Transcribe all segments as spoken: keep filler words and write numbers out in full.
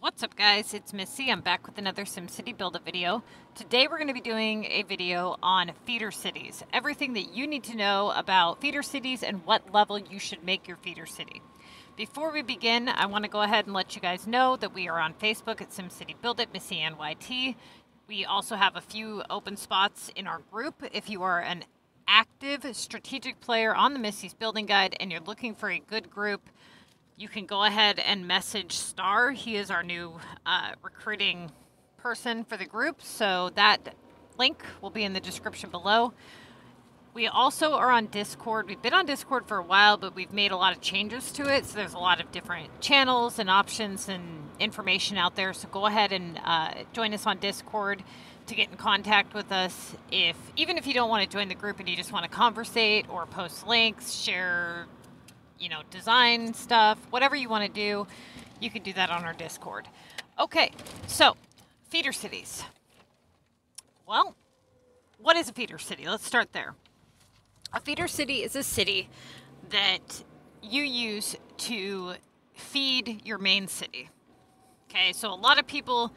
What's up guys, it's Missy. I'm back with another SimCity Build-It video. Today we're going to be doing a video on feeder cities. Everything that you need to know about feeder cities and what level you should make your feeder city. Before we begin, I want to go ahead and let you guys know that we are on Facebook at SimCity BuildIt, Missy N Y T. We also have a few open spots in our group. If you are an active strategic player on the Missy's Building Guide and you're looking for a good group, you can go ahead and message Star. He is our new uh, recruiting person for the group. So that link will be in the description below. We also are on Discord. We've been on Discord for a while, but we've made a lot of changes to it. So there's a lot of different channels and options and information out there. So go ahead and uh, join us on Discord to get in contact with us. If even if you don't want to join the group and you just want to conversate or post links, share, you know, design stuff, whatever you want to do, you can do that on our Discord. Okay, so feeder cities. Well, what is a feeder city? Let's start there. A feeder city is a city that you use to feed your main city. Okay, so a lot of people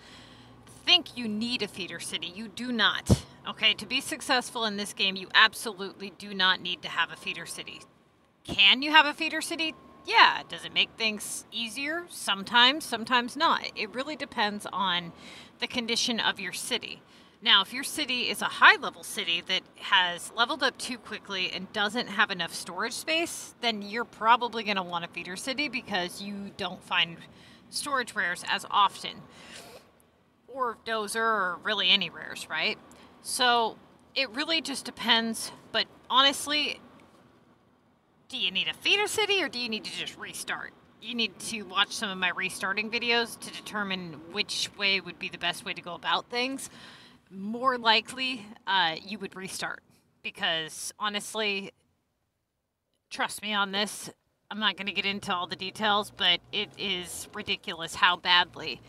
think you need a feeder city. You do not. Okay, to be successful in this game, you absolutely do not need to have a feeder city. Can you have a feeder city? Yeah. Does it make things easier? Sometimes, sometimes not. It really depends on the condition of your city. Now, if your city is a high-level city that has leveled up too quickly and doesn't have enough storage space, then you're probably going to want a feeder city because you don't find storage rares as often. Or dozer, or really any rares, right? So it really just depends, but honestly, do you need a feeder city or do you need to just restart? You need to watch some of my restarting videos to determine which way would be the best way to go about things. More likely, uh, you would restart because honestly, trust me on this, I'm not going to get into all the details, but it is ridiculous how badly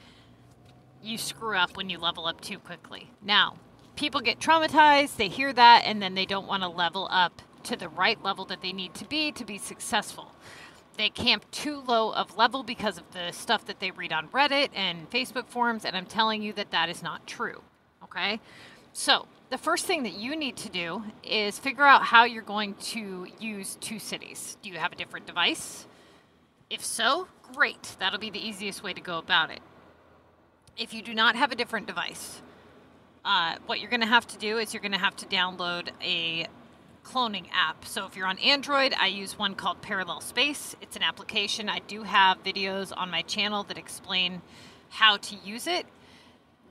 you screw up when you level up too quickly. Now, people get traumatized, they hear that, and then they don't want to level up to the right level that they need to be to be successful. They camp too low of level because of the stuff that they read on Reddit and Facebook forums, and I'm telling you that that is not true, okay? So the first thing that you need to do is figure out how you're going to use two cities. Do you have a different device? If so, great. That'll be the easiest way to go about it. If you do not have a different device, uh, what you're going to have to do is you're going to have to download a cloning app. So if you're on Android, I use one called Parallel Space. It's an application. I do have videos on my channel that explain how to use it.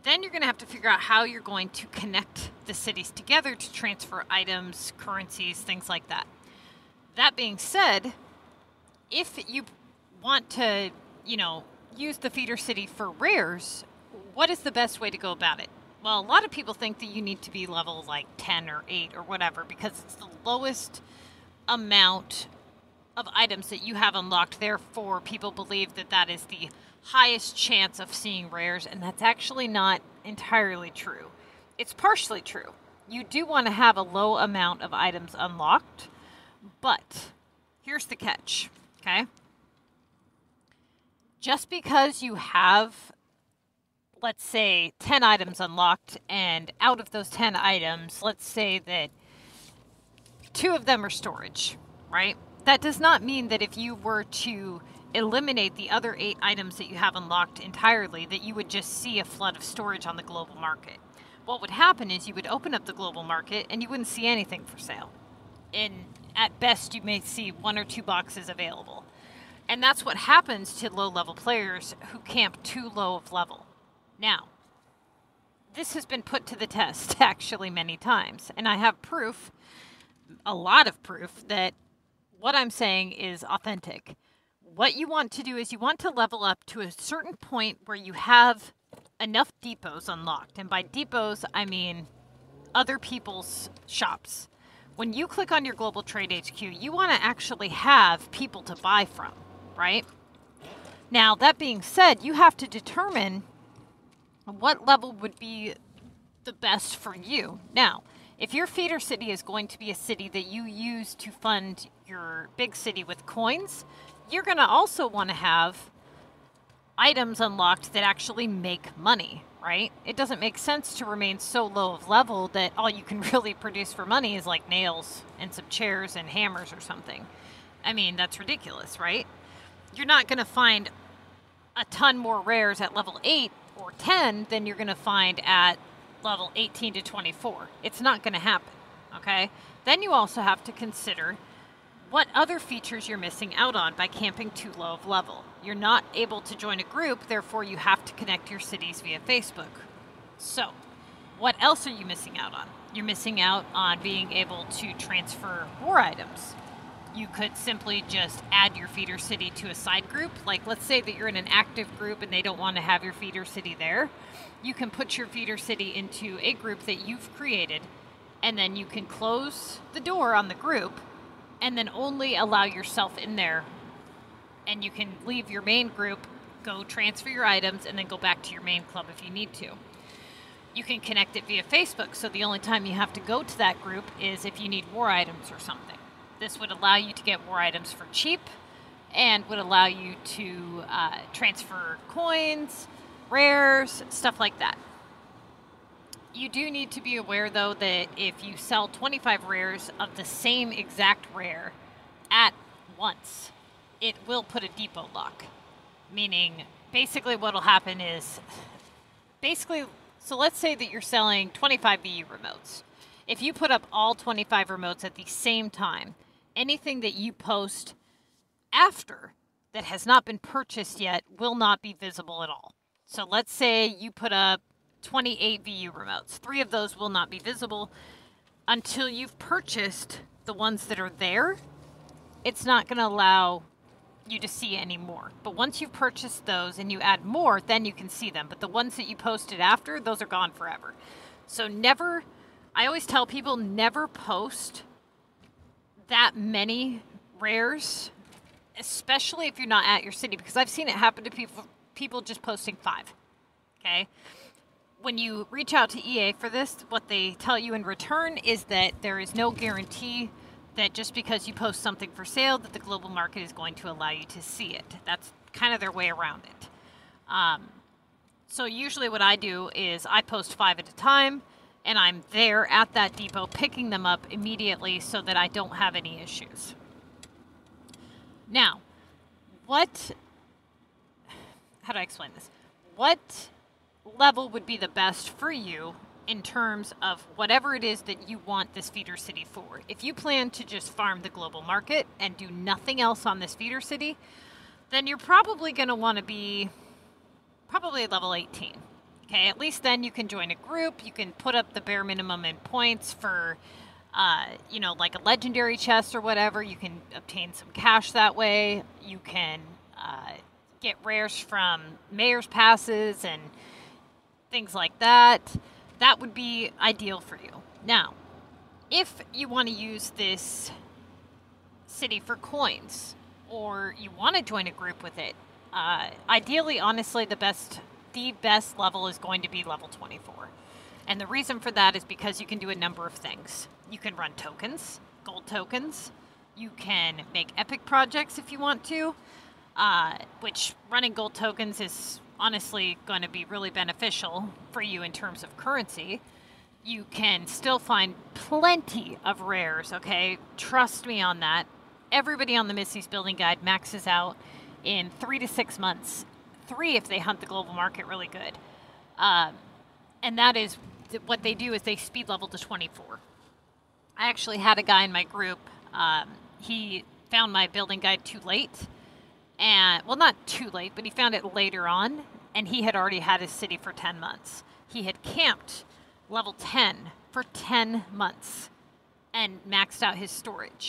Then you're going to have to figure out how you're going to connect the cities together to transfer items, currencies, things like that. That being said, if you want to, you know, use the feeder city for rares, what is the best way to go about it? Well, a lot of people think that you need to be level like ten or eight or whatever because it's the lowest amount of items that you have unlocked. Therefore, people believe that that is the highest chance of seeing rares, and that's actually not entirely true. It's partially true. You do want to have a low amount of items unlocked, but here's the catch, okay? Just because you have, let's say, ten items unlocked, and out of those ten items, let's say that two of them are storage, right? That does not mean that if you were to eliminate the other eight items that you have unlocked entirely, that you would just see a flood of storage on the global market. What would happen is you would open up the global market and you wouldn't see anything for sale. And at best, you may see one or two boxes available. And that's what happens to low-level players who camp too low of level. Now, this has been put to the test actually many times, and I have proof, a lot of proof, that what I'm saying is authentic. What you want to do is you want to level up to a certain point where you have enough depots unlocked, and by depots, I mean other people's shops. When you click on your Global Trade H Q, you want to actually have people to buy from, right? Now, that being said, you have to determine what level would be the best for you. Now, if your feeder city is going to be a city that you use to fund your big city with coins, you're going to also want to have items unlocked that actually make money, right? It doesn't make sense to remain so low of level that all you can really produce for money is like nails and some chairs and hammers or something. I mean, that's ridiculous, right? You're not going to find a ton more rares at level eight or ten than you're going to find at level eighteen to twenty-four. It's not going to happen, okay? Then you also have to consider what other features you're missing out on by camping too low of level. You're not able to join a group, therefore you have to connect your cities via Facebook. So, what else are you missing out on? You're missing out on being able to transfer war items. You could simply just add your feeder city to a side group. Like, let's say that you're in an active group and they don't want to have your feeder city there. You can put your feeder city into a group that you've created, and then you can close the door on the group and then only allow yourself in there. And you can leave your main group, go transfer your items, and then go back to your main club if you need to. You can connect it via Facebook, so the only time you have to go to that group is if you need war items or something. This would allow you to get war items for cheap and would allow you to uh, transfer coins, rares, stuff like that. You do need to be aware, though, that if you sell twenty-five rares of the same exact rare at once, it will put a depot lock. Meaning, basically what will happen is, basically, so let's say that you're selling twenty-five V U remotes. If you put up all twenty-five remotes at the same time, anything that you post after that has not been purchased yet will not be visible at all. So let's say you put up twenty-eight V U remotes. Three of those will not be visible until you've purchased the ones that are there. It's not going to allow you to see any more. But once you've purchased those and you add more, then you can see them. But the ones that you posted after, those are gone forever. So never, I always tell people, never post that many rares, especially if you're not at your city, because I've seen it happen to people people just posting five. Okay? When you reach out to E A for this, what they tell you in return is that there is no guarantee that just because you post something for sale that the global market is going to allow you to see it. That's kind of their way around it. Um, so usually what I do is I post five at a time, and I'm there at that depot picking them up immediately so that I don't have any issues. Now, what, how do I explain this? What level would be the best for you in terms of whatever it is that you want this feeder city for? If you plan to just farm the global market and do nothing else on this feeder city, then you're probably going to want to be probably level eighteen. Okay, at least then you can join a group, you can put up the bare minimum in points for, uh, you know, like a legendary chest or whatever, you can obtain some cash that way, you can uh, get rares from mayor's passes and things like that. That would be ideal for you. Now, if you want to use this city for coins, or you want to join a group with it, uh, ideally, honestly, the best... the best level is going to be level twenty-four. And the reason for that is because you can do a number of things. You can run tokens, gold tokens. You can make epic projects if you want to, uh, which running gold tokens is honestly going to be really beneficial for you in terms of currency. You can still find plenty of rares, okay? Trust me on that. Everybody on the Missy's Building Guide maxes out in three to six months. Three if they hunt the global market really good. Um, and that is th what they do is they speed level to twenty-four. I actually had a guy in my group. Um, he found my building guide too late. And, well, not too late, but he found it later on. And he had already had his city for ten months. He had camped level ten for ten months and maxed out his storage.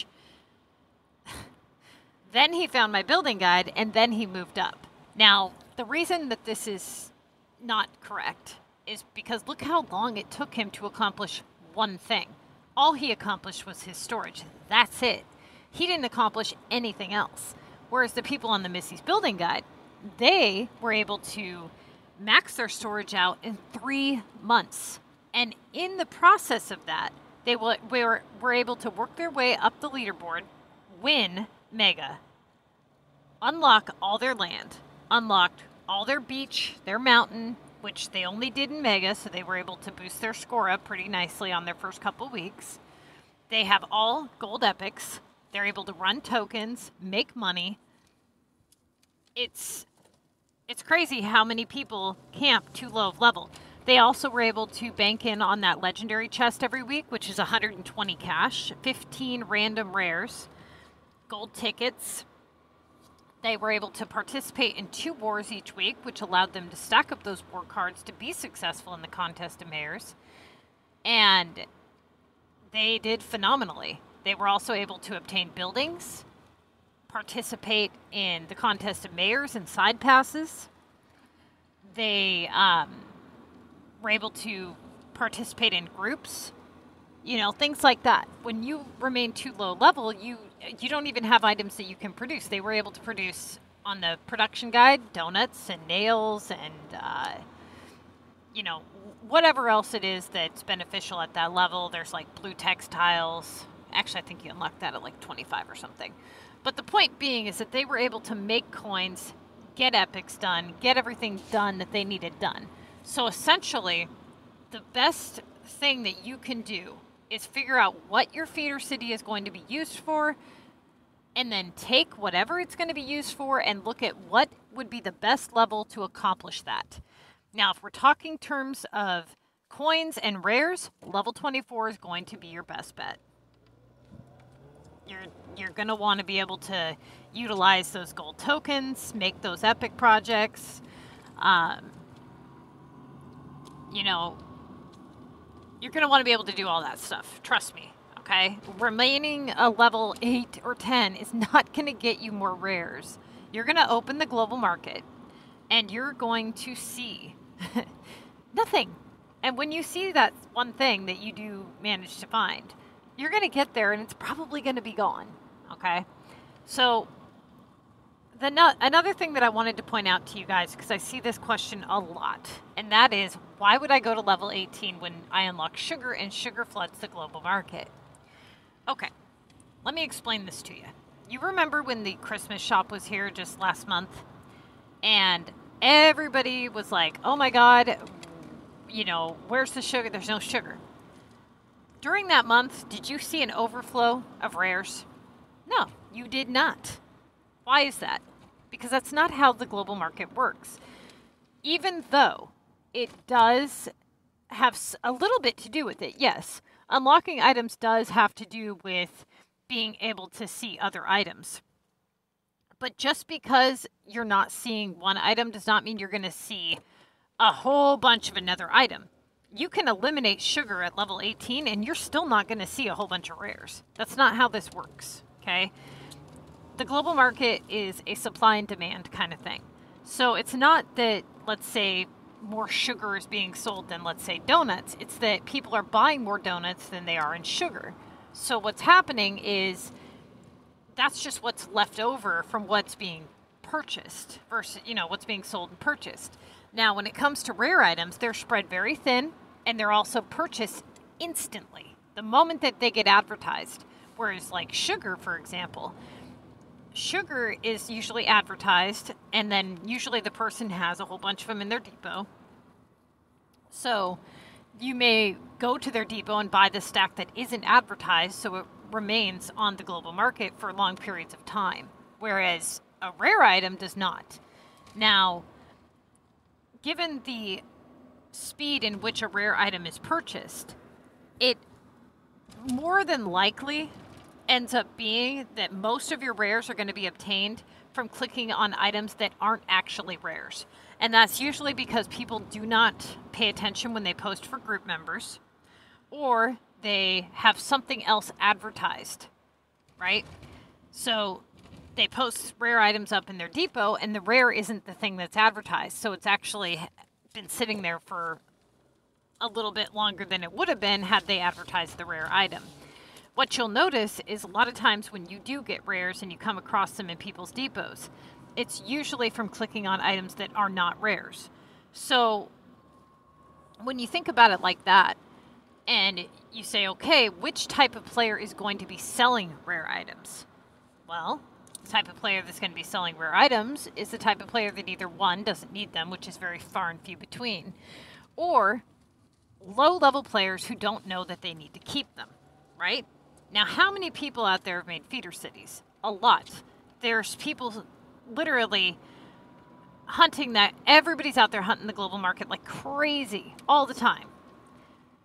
Then he found my building guide, and then he moved up. Now, the reason that this is not correct is because look how long it took him to accomplish one thing. All he accomplished was his storage. That's it. He didn't accomplish anything else. Whereas the people on the Missy's Building Guide, they were able to max their storage out in three months. And in the process of that, they were, were able to work their way up the leaderboard, win Mega, unlock all their land, unlocked all their beach, their mountain, which they only did in Mega, so they were able to boost their score up pretty nicely on their first couple weeks. They have all gold epics. They're able to run tokens, make money. It's it's crazy how many people camp too low of level. They also were able to bank in on that legendary chest every week, which is one hundred twenty cash, fifteen random rares, gold tickets. They were able to participate in two wars each week, which allowed them to stack up those war cards to be successful in the Contest of Mayors. And they did phenomenally. They were also able to obtain buildings, participate in the Contest of Mayors and side passes. They um, were able to participate in groups, you know, things like that. When you remain too low level, you you don't even have items that you can produce. They were able to produce on the production guide donuts and nails and uh, you know, whatever else it is that's beneficial at that level. There's like blue textiles. Actually, I think you unlock that at like twenty-five or something. But the point being is that they were able to make coins, get epics done, get everything done that they needed done. So essentially, the best thing that you can do is figure out what your feeder city is going to be used for, and then take whatever it's going to be used for and look at what would be the best level to accomplish that. Now, if we're talking terms of coins and rares, level twenty-four is going to be your best bet. You're, you're going to want to be able to utilize those gold tokens, make those epic projects. Um, you know, you're going to want to be able to do all that stuff. Trust me, okay? Remaining a level eight or ten is not going to get you more rares. You're going to open the global market, and you're going to see nothing. And when you see that one thing that you do manage to find, you're going to get there, and it's probably going to be gone, okay? So the no another thing that I wanted to point out to you guys, because I see this question a lot, and that is, why would I go to level eighteen when I unlock sugar and sugar floods the global market? Okay, let me explain this to you. You remember when the Christmas shop was here just last month, and everybody was like, oh my God, you know, where's the sugar? There's no sugar. During that month, did you see an overflow of rares? No, you did not. Why is that? Because that's not how the global market works. Even though it does have a little bit to do with it, yes. Unlocking items does have to do with being able to see other items. But just because you're not seeing one item does not mean you're going to see a whole bunch of another item. You can eliminate sugar at level eighteen and you're still not going to see a whole bunch of rares. That's not how this works, okay? The global market is a supply and demand kind of thing. So it's not that, let's say, more sugar is being sold than, let's say, donuts. It's that people are buying more donuts than they are in sugar. So what's happening is that's just what's left over from what's being purchased versus, you know, what's being sold and purchased. Now, when it comes to rare items, they're spread very thin. And they're also purchased instantly, the moment that they get advertised. Whereas like sugar, for example, sugar is usually advertised, and then usually the person has a whole bunch of them in their depot. So you may go to their depot and buy the stack that isn't advertised, so it remains on the global market for long periods of time, whereas a rare item does not. Now, given the speed in which a rare item is purchased, it more than likely ends up being that most of your rares are going to be obtained from clicking on items that aren't actually rares. And that's usually because people do not pay attention when they post for group members, or they have something else advertised, right? So they post rare items up in their depot, and the rare isn't the thing that's advertised. So it's actually been sitting there for a little bit longer than it would have been had they advertised the rare item. What you'll notice is a lot of times when you do get rares and you come across them in people's depots, it's usually from clicking on items that are not rares. So when you think about it like that, and you say, okay, which type of player is going to be selling rare items? Well, The type of player that's going to be selling rare items is the type of player that either one, doesn't need them, which is very far and few between, or low-level players who don't know that they need to keep them, right? Now, how many people out there have made feeder cities? A lot. There's people literally hunting that. Everybody's out there hunting the global market like crazy all the time.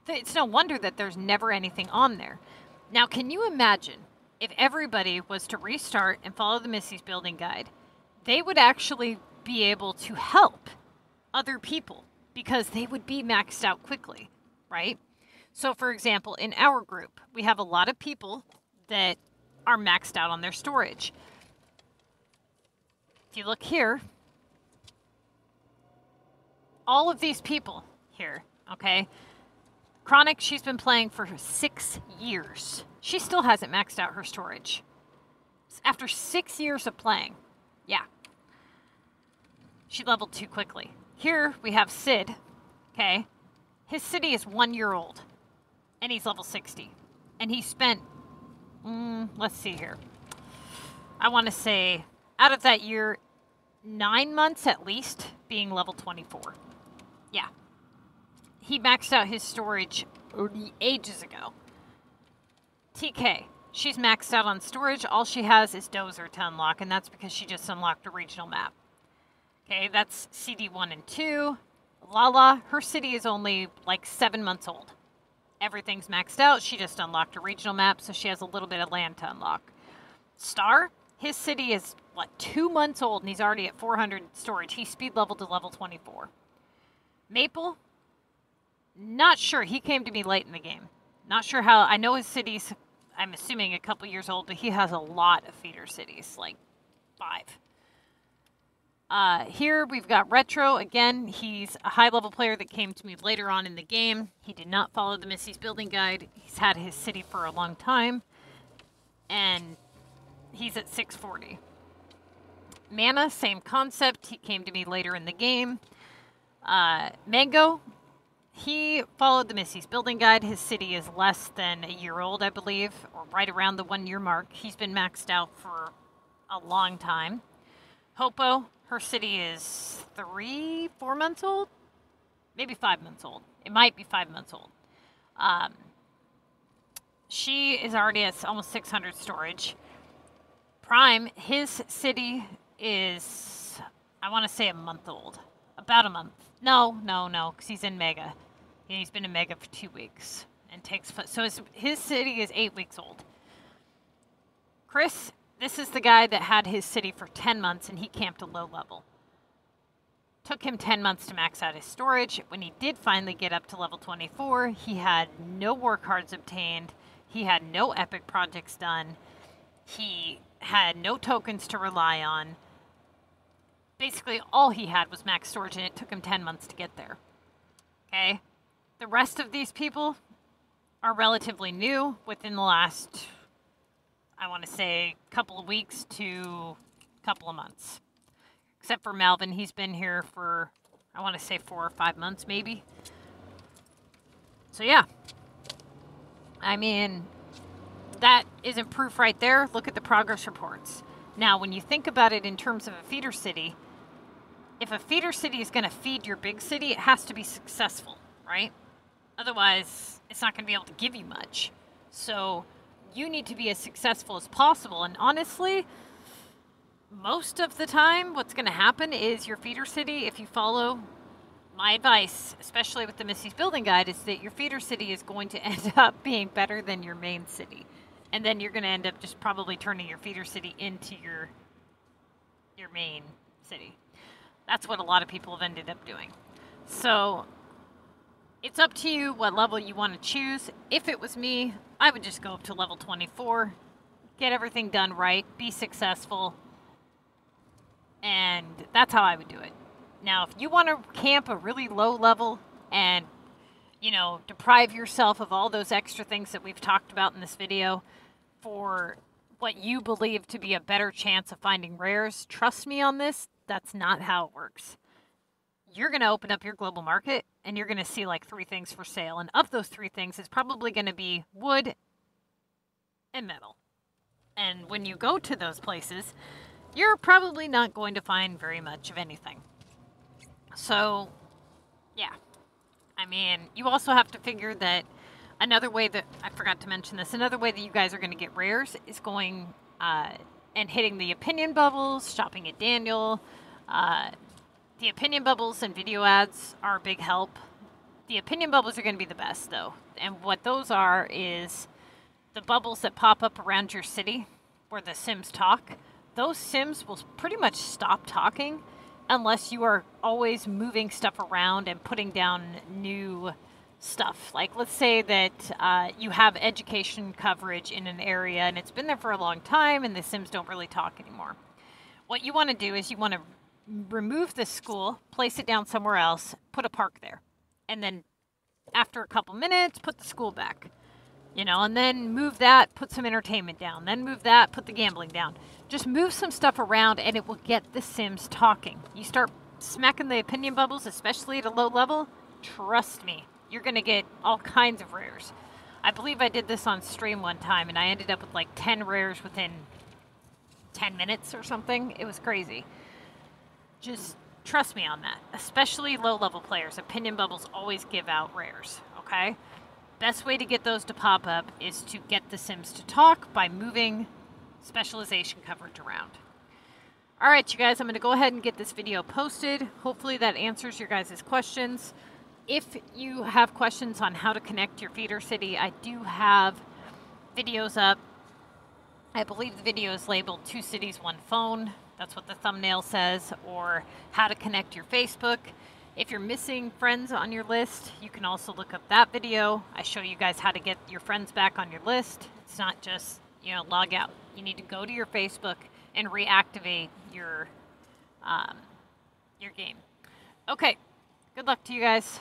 It's no wonder that there's never anything on there. Now, can you imagine if everybody was to restart and follow the Missy's Building Guide? They would actually be able to help other people because they would be maxed out quickly, right? So, for example, in our group, we have a lot of people that are maxed out on their storage. If you look here, all of these people here, okay? Chronic, she's been playing for six years. She still hasn't maxed out her storage. After six years of playing, yeah. She leveled too quickly. Here we have Sid, okay? His city is one year old, and he's level sixty. And he spent, mm, let's see here. I want to say, out of that year, nine months at least being level twenty-four. Yeah. He maxed out his storage ages ago. T K, she's maxed out on storage. All she has is Dozer to unlock, and that's because she just unlocked a regional map. Okay, that's C D one and two. Lala, her city is only like seven months old. Everything's maxed out. She just unlocked a regional map, so she has a little bit of land to unlock. Star, his city is, what, two months old, and he's already at four hundred storage. He speed leveled to level twenty-four. Maple, not sure. He came to me late in the game. Not sure how. I know his city's, I'm assuming, a couple years old, but he has a lot of feeder cities, like five. Uh, here we've got Retro. Again, he's a high-level player that came to me later on in the game. He did not follow the Missy's Building Guide. He's had his city for a long time, and he's at six forty. Mana, same concept. He came to me later in the game. Uh, Mango. He followed the Missy's Building Guide. His city is less than a year old, I believe, or right around the one-year mark. He's been maxed out for a long time. Hopo, her city is three, four months old? Maybe five months old. It might be five months old. Um, she is already at almost six hundred storage. Prime, his city is, I want to say, a month old. About a month. No, no, no, because he's in Mega. He's been in Mega for two weeks and takes foot. So his, his city is eight weeks old. Chris, this is the guy that had his city for ten months and he camped a low level. Took him ten months to max out his storage. When he did finally get up to level twenty-four, he had no war cards obtained. He had no epic projects done. He had no tokens to rely on. Basically, all he had was max storage, and it took him ten months to get there. Okay? The rest of these people are relatively new within the last, I want to say, couple of weeks to couple of months. Except for Malvin. He's been here for, I want to say, four or five months, maybe. So, yeah. I mean, that isn't proof right there. Look at the progress reports. Now, when you think about it in terms of a feeder city, if a feeder city is going to feed your big city, it has to be successful, right? Otherwise, it's not going to be able to give you much. So you need to be as successful as possible. And honestly, most of the time, what's going to happen is your feeder city, if you follow my advice, especially with the Missy's Building Guide, is that your feeder city is going to end up being better than your main city. And then you're going to end up just probably turning your feeder city into your, your main city. That's what a lot of people have ended up doing. So it's up to you what level you want to choose. If it was me, I would just go up to level twenty-four, get everything done right, be successful, and that's how I would do it. Now, if you want to camp a really low level and, you know, deprive yourself of all those extra things that we've talked about in this video for what you believe to be a better chance of finding rares, trust me on this, that's not how it works. You're going to open up your global market, and you're going to see like three things for sale. And of those three things, it's probably going to be wood and metal. And when you go to those places, you're probably not going to find very much of anything. So, yeah. I mean, you also have to figure that another way that, I forgot to mention this, another way that you guys are going to get rares is going uh, and hitting the opinion bubbles, shopping at Daniel. Uh, the opinion bubbles and video ads are a big help. The opinion bubbles are going to be the best, though. And what those are is the bubbles that pop up around your city where the Sims talk. Those Sims will pretty much stop talking unless you are always moving stuff around and putting down new stuff. Like, let's say that uh, you have education coverage in an area and it's been there for a long time and the Sims don't really talk anymore. What you want to do is you want to remove this school, place it down somewhere else, put a park there. And then after a couple minutes, put the school back, you know, and then move that, put some entertainment down, then move that, put the gambling down. Just move some stuff around and it will get the Sims talking. You start smacking the opinion bubbles, especially at a low level, trust me, you're going to get all kinds of rares. I believe I did this on stream one time and I ended up with like ten rares within ten minutes or something. It was crazy. Just trust me on that, especially low-level players. Opinion bubbles always give out rares, okay? Best way to get those to pop up is to get the Sims to talk by moving specialization coverage around. All right, you guys, I'm going to go ahead and get this video posted. Hopefully that answers your guys' questions. If you have questions on how to connect your feeder city, I do have videos up. I believe the video is labeled Two Cities, One Phone. That's what the thumbnail says, or how to connect your Facebook. If you're missing friends on your list, you can also look up that video. I show you guys how to get your friends back on your list. It's not just, you know, log out. You need to go to your Facebook and reactivate your, um, your game. Okay, good luck to you guys.